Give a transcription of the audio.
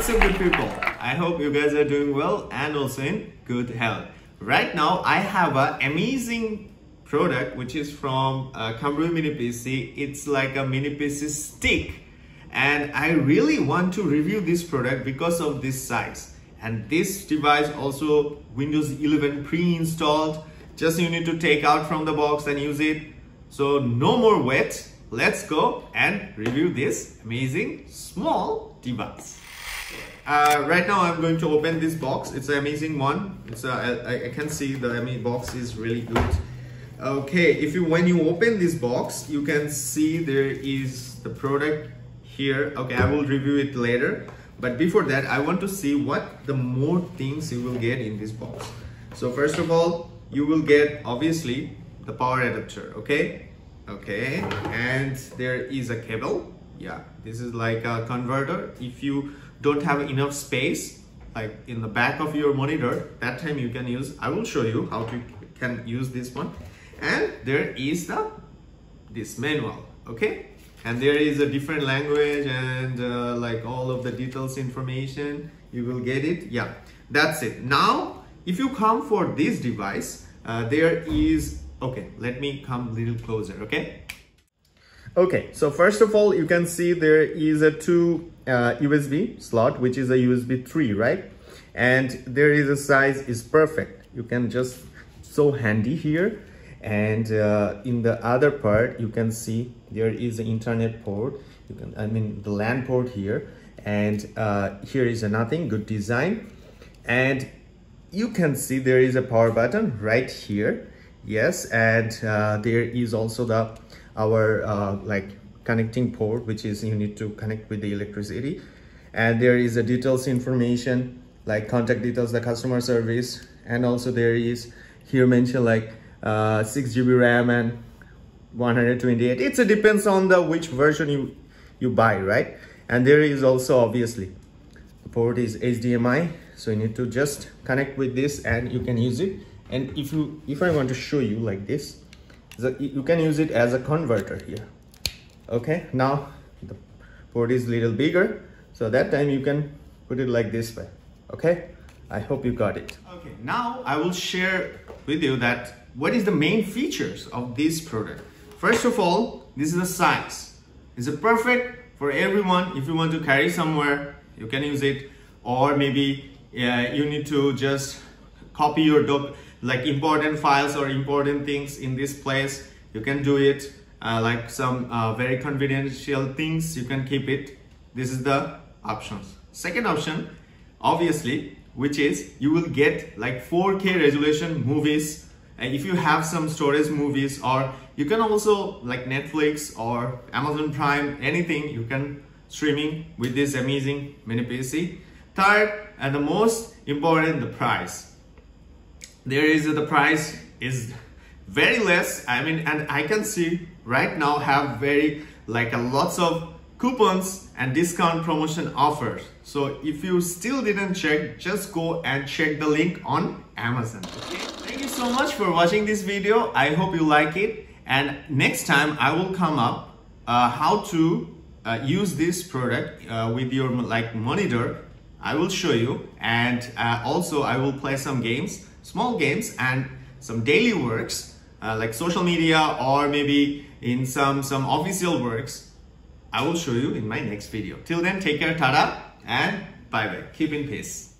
What's up, good people? I hope you guys are doing well and also in good health. Right now, I have an amazing product which is from KAMRUI Mini PC. It's like a mini PC stick, and I really want to review this product because of this size. And this device also Windows 11 pre-installed. Just you need to take out from the box and use it. So no more wait. Let's go and review this amazing small device. Right now I'm going to open this box. It's an amazing one. It's I can see the box is really good. Okay, when you open this box, you can see there is the product here. Okay, I will review it later. But before that, I want to see what the more things you will get in this box. So first of all, you will get obviously the power adapter. Okay, and there is a cable. Yeah, this is like a converter. If you don't have enough space, like in the back of your monitor, that time you can use. I will show you how to can use this one. And there is this manual. Okay, and there is a different language and like all of the details information. You will get it. Yeah, that's it. Now, if you come for this device, there is. Okay, let me come a little closer, okay? Okay, so first of all, you can see there is a two USB slot, which is a USB 3, right? And there is a size is perfect. You can just, so handy here. And in the other part, you can see there is an internet port. You can, the LAN port here. And here is nothing, good design. And you can see there is a power button right here. Yes, and there is also our like connecting port, which is you need to connect with the electricity. And there is a details information like contact details, the customer service, and also there is here mentioned like 6 GB RAM and 128. It depends on the which version you buy, right? And there is also obviously the port is HDMI, so you need to just connect with this and you can use it. And if I want to show you like this, you can use it as a converter here. Okay, now the port is a little bigger, so that time you can put it like this way. Okay, I hope you got it. Okay, now I will share with you that what is the main features of this product. First of all, this is the size. It's perfect for everyone. If you want to carry somewhere, you can use it, or maybe you need to just copy your like important files or important things in this place. You can do it like some very confidential things. You can keep it. This is the options. Second option, obviously, which is you will get like 4K resolution movies. And if you have some storage movies, or you can also like Netflix or Amazon Prime, anything you can streaming with this amazing mini PC. Third, and the most important, the price. There is the price is very less, and I can see right now have very like lots of coupons and discount promotion offers. So if you still didn't check, just go and check the link on Amazon. Okay, thank you so much for watching this video. I hope you like it, and next time I will come up how to use this product with your like monitor. I will show you, and also I will play some games, small games, and some daily works like social media, or maybe in some official works. I will show you in my next video. Till then, take care, tada, and bye bye. Keep in peace.